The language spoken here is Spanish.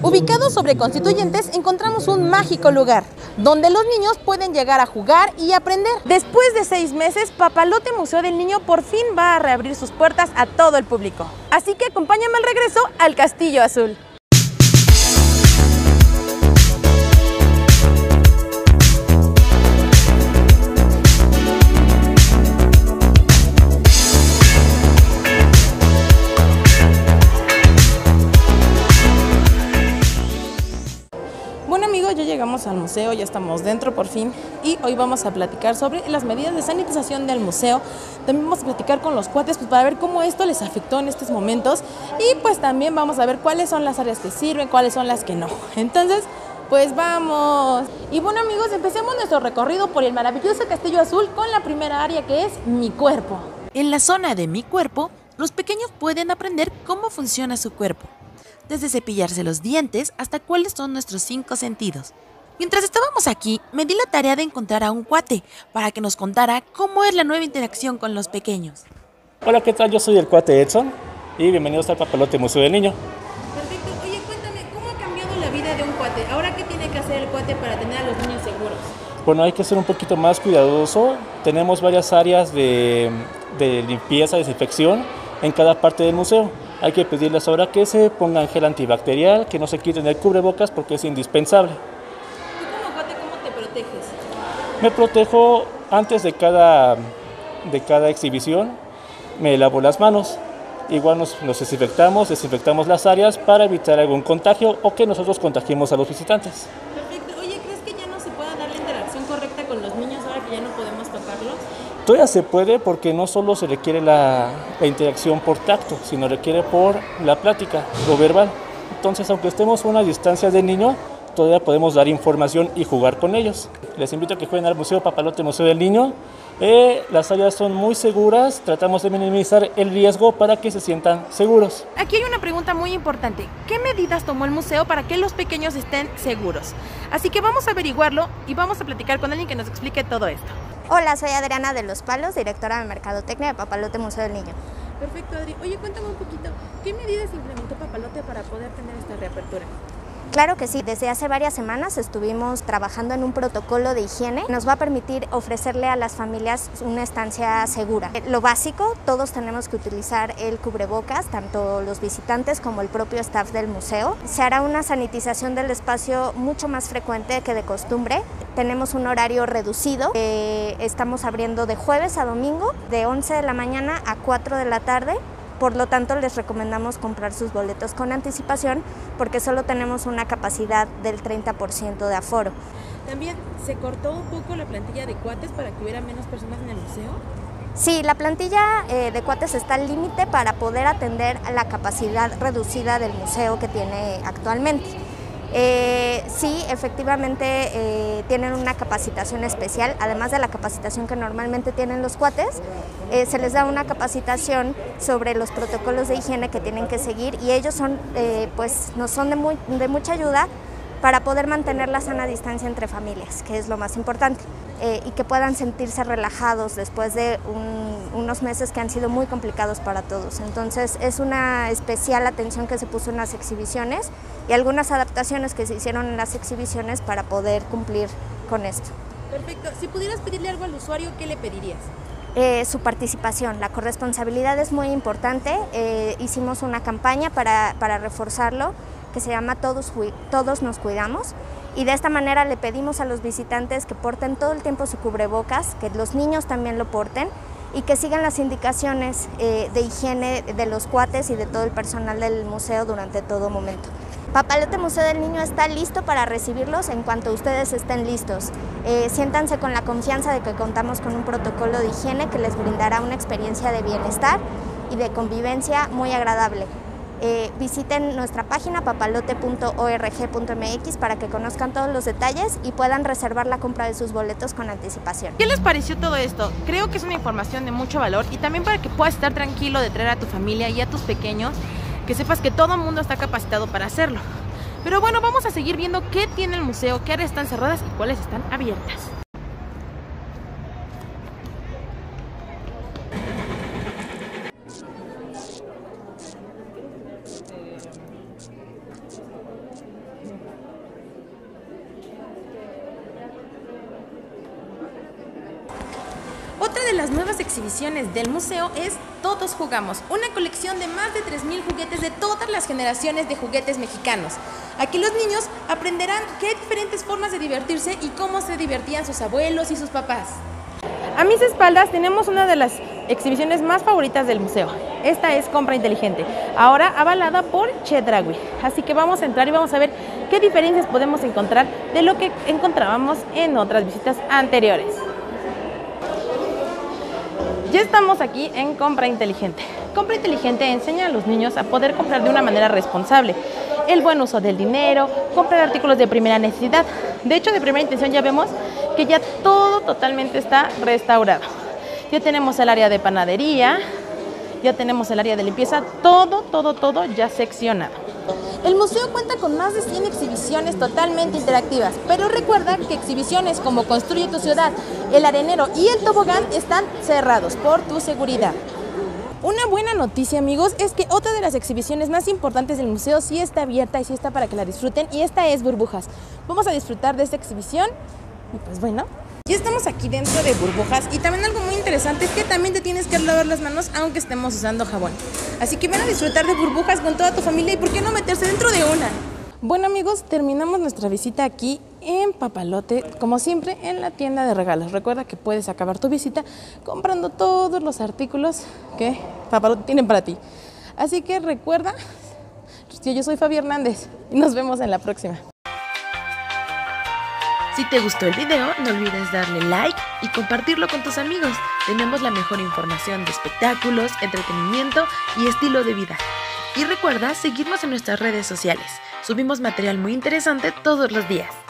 Ubicados sobre Constituyentes encontramos un mágico lugar, donde los niños pueden llegar a jugar y aprender. Después de 6 meses, Papalote Museo del Niño por fin va a reabrir sus puertas a todo el público. Así que acompáñame al regreso al Castillo Azul. Ya llegamos al museo, ya estamos dentro por fin y hoy vamos a platicar sobre las medidas de sanitización del museo. También vamos a platicar con los cuates para ver cómo esto les afectó en estos momentos y pues también vamos a ver cuáles son las áreas que sirven, cuáles son las que no. Entonces, pues vamos. Y bueno amigos, empecemos nuestro recorrido por el maravilloso Castillo Azul con la primera área que es Mi Cuerpo. En la zona de Mi Cuerpo, los pequeños pueden aprender cómo funciona su cuerpo, desde cepillarse los dientes hasta cuáles son nuestros 5 sentidos. Mientras estábamos aquí, me di la tarea de encontrar a un cuate para que nos contara cómo es la nueva interacción con los pequeños. Hola, ¿qué tal? Yo soy el cuate Edson y bienvenidos al Papalote Museo del Niño. Perfecto. Oye, cuéntame, ¿cómo ha cambiado la vida de un cuate? ¿Ahora qué tiene que hacer el cuate para tener a los niños seguros? Bueno, hay que ser un poquito más cuidadoso. Tenemos varias áreas de limpieza, desinfección en cada parte del museo. Hay que pedirles ahora que se pongan gel antibacterial, que no se quiten el cubrebocas porque es indispensable. ¿Tú como cuate cómo te proteges? Me protejo antes de cada exhibición, me lavo las manos. Igual nos desinfectamos las áreas para evitar algún contagio o que nosotros contagiemos a los visitantes. Perfecto. Oye, ¿crees que ya no se pueda dar la interacción correcta con los niños ahora que ya no podemos tocarlos? Todavía se puede porque no solo se requiere la interacción por tacto, sino requiere por la plática o verbal. Entonces, aunque estemos a una distancia del niño, todavía podemos dar información y jugar con ellos. Les invito a que jueguen al Museo Papalote Museo del Niño. Las áreas son muy seguras, tratamos de minimizar el riesgo para que se sientan seguros. Aquí hay una pregunta muy importante. ¿Qué medidas tomó el museo para que los pequeños estén seguros? Así que vamos a averiguarlo y vamos a platicar con alguien que nos explique todo esto. Hola, soy Adriana de los Palos, directora de Mercadotecnia de Papalote Museo del Niño. Perfecto, Adri. Oye, cuéntame un poquito, ¿qué medidas implementó Papalote para poder tener esta reapertura? Claro que sí, desde hace varias semanas estuvimos trabajando en un protocolo de higiene que nos va a permitir ofrecerle a las familias una estancia segura. Lo básico, todos tenemos que utilizar el cubrebocas, tanto los visitantes como el propio staff del museo. Se hará una sanitización del espacio mucho más frecuente que de costumbre. Tenemos un horario reducido, estamos abriendo de jueves a domingo, de 11 de la mañana a 4 de la tarde, por lo tanto les recomendamos comprar sus boletos con anticipación porque solo tenemos una capacidad del 30% de aforo. También se cortó un poco la plantilla de cuates para que hubiera menos personas en el museo. Sí, la plantilla de cuates está al límite para poder atender a la capacidad reducida del museo que tiene actualmente. Sí, efectivamente tienen una capacitación especial, además de la capacitación que normalmente tienen los cuates, se les da una capacitación sobre los protocolos de higiene que tienen que seguir y ellos son, pues, nos son de mucha ayuda para poder mantener la sana distancia entre familias, que es lo más importante, y que puedan sentirse relajados después de unos meses que han sido muy complicados para todos. Entonces es una especial atención que se puso en las exhibiciones y algunas adaptaciones que se hicieron en las exhibiciones para poder cumplir con esto. Perfecto. Si pudieras pedirle algo al usuario, ¿qué le pedirías? Su participación, la corresponsabilidad es muy importante. Hicimos una campaña para reforzarlo que se llama Todos nos cuidamos y de esta manera le pedimos a los visitantes que porten todo el tiempo su cubrebocas, que los niños también lo porten y que sigan las indicaciones de higiene de los cuates y de todo el personal del museo durante todo momento. Papalote Museo del Niño está listo para recibirlos en cuanto ustedes estén listos. Siéntanse con la confianza de que contamos con un protocolo de higiene que les brindará una experiencia de bienestar y de convivencia muy agradable. Visiten nuestra página papalote.org.mx para que conozcan todos los detalles y puedan reservar la compra de sus boletos con anticipación. ¿Qué les pareció todo esto? Creo que es una información de mucho valor y también para que puedas estar tranquilo de traer a tu familia y a tus pequeños, que sepas que todo el mundo está capacitado para hacerlo. Pero bueno, vamos a seguir viendo qué tiene el museo, qué áreas están cerradas y cuáles están abiertas. Otra de las nuevas exhibiciones del museo es Todos Jugamos, una colección de más de 3.000 juguetes de todas las generaciones de juguetes mexicanos. Aquí los niños aprenderán qué diferentes formas de divertirse y cómo se divertían sus abuelos y sus papás. A mis espaldas tenemos una de las exhibiciones más favoritas del museo. Esta es Compra Inteligente, ahora avalada por Chedraui. Así que vamos a entrar y vamos a ver qué diferencias podemos encontrar de lo que encontrábamos en otras visitas anteriores. Ya estamos aquí en Compra Inteligente. Compra Inteligente enseña a los niños a poder comprar de una manera responsable. El buen uso del dinero, comprar artículos de primera necesidad. De hecho, de primera intención ya vemos que ya todo totalmente está restaurado. Ya tenemos el área de panadería, ya tenemos el área de limpieza, todo ya seccionado. El museo cuenta con más de 100 exhibiciones totalmente interactivas, pero recuerda que exhibiciones como Construye tu Ciudad, el arenero y el tobogán están cerrados por tu seguridad. Una buena noticia, amigos, es que otra de las exhibiciones más importantes del museo sí está abierta y sí está para que la disfruten, y esta es Burbujas. Vamos a disfrutar de esta exhibición y pues bueno, ya estamos aquí dentro de Burbujas, y también algo muy interesante es que también te tienes que lavar las manos aunque estemos usando jabón. Así que ven a disfrutar de Burbujas con toda tu familia y por qué no meterse dentro de una. Bueno, amigos, terminamos nuestra visita aquí en Papalote, como siempre, en la tienda de regalos. Recuerda que puedes acabar tu visita comprando todos los artículos que Papalote tiene para ti. Así que recuerda, yo soy Fabi Hernández y nos vemos en la próxima. Si te gustó el video, no olvides darle like y compartirlo con tus amigos. Tenemos la mejor información de espectáculos, entretenimiento y estilo de vida. Y recuerda seguirnos en nuestras redes sociales. Subimos material muy interesante todos los días.